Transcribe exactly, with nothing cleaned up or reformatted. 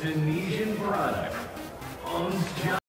Tunisian product, Ons Jabeur.